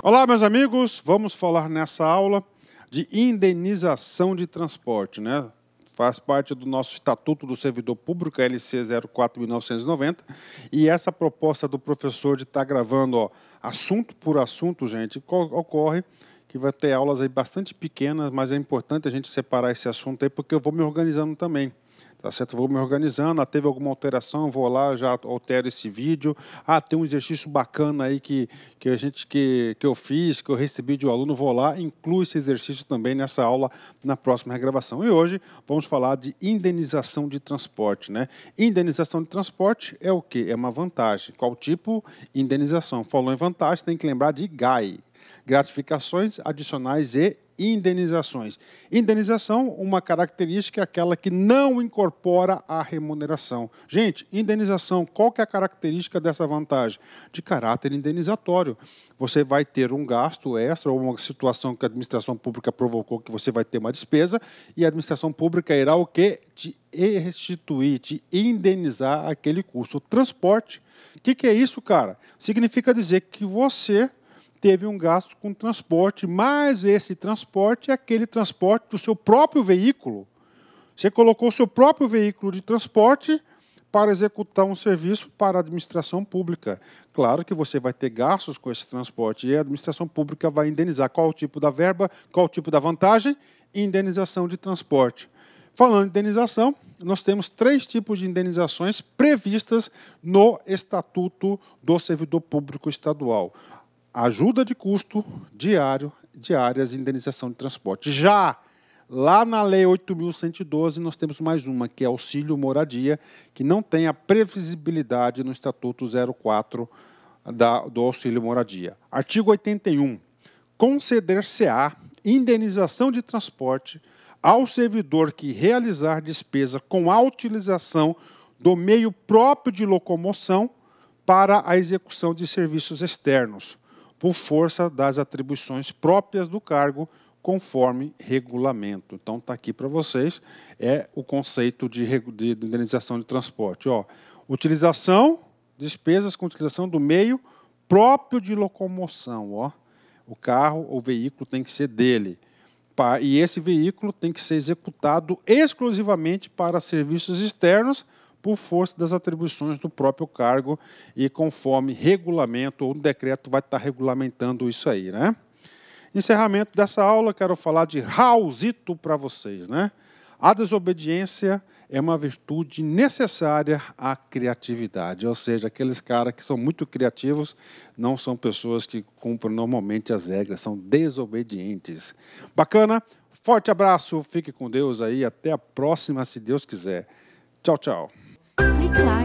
Olá, meus amigos, vamos falar nessa aula de indenização de transporte, né? Faz parte do nosso Estatuto do Servidor Público, LC 04/90, e essa proposta do professor de estar gravando, ó, assunto por assunto, gente, ocorre que vai ter aulas aí bastante pequenas, mas é importante a gente separar esse assunto aí, porque eu vou me organizando também. Tá certo? Vou me organizando, teve alguma alteração, vou lá, já altero esse vídeo. Ah, tem um exercício bacana aí que eu recebi de um aluno, vou lá, incluo esse exercício também nessa aula, na próxima regravação. E hoje vamos falar de indenização de transporte, né? Indenização de transporte é o quê? É uma vantagem. Qual tipo? Indenização. Falou em vantagem, tem que lembrar de GAI. Gratificações adicionais e indenizações. Indenização, uma característica, é aquela que não incorpora a remuneração. Gente, indenização, qual que é a característica dessa vantagem? De caráter indenizatório. Você vai ter um gasto extra ou uma situação que a administração pública provocou, que você vai ter uma despesa, e a administração pública irá o quê? Te restituir, te indenizar aquele custo. Transporte. O que é isso, cara? Significa dizer que você teve um gasto com transporte, mas esse transporte é aquele transporte do seu próprio veículo. Você colocou o seu próprio veículo de transporte para executar um serviço para a administração pública. Claro que você vai ter gastos com esse transporte e a administração pública vai indenizar. Qual o tipo da verba? Qual o tipo da vantagem? Indenização de transporte. Falando em indenização, nós temos três tipos de indenizações previstas no Estatuto do Servidor Público Estadual. Ajuda de custo diário, diárias e indenização de transporte. Já lá na Lei 8.112, nós temos mais uma, que é auxílio moradia, que não tem a previsibilidade no Estatuto 04 do auxílio moradia. Artigo 81. Conceder-se-á indenização de transporte ao servidor que realizar despesa com a utilização do meio próprio de locomoção para a execução de serviços externos, por força das atribuições próprias do cargo, conforme regulamento. Então, está aqui para vocês, é o conceito de indenização de transporte. Ó, utilização, despesas com utilização do meio próprio de locomoção. Ó. O carro, o veículo tem que ser dele. E esse veículo tem que ser executado exclusivamente para serviços externos, por força das atribuições do próprio cargo e conforme regulamento ou decreto vai estar regulamentando isso aí, né? Encerramento dessa aula, quero falar de Raulzito para vocês, né? A desobediência é uma virtude necessária à criatividade, ou seja, aqueles caras que são muito criativos não são pessoas que cumprem normalmente as regras, são desobedientes. Bacana? Forte abraço, fique com Deus aí, até a próxima, se Deus quiser. Tchau, tchau. Clique lá.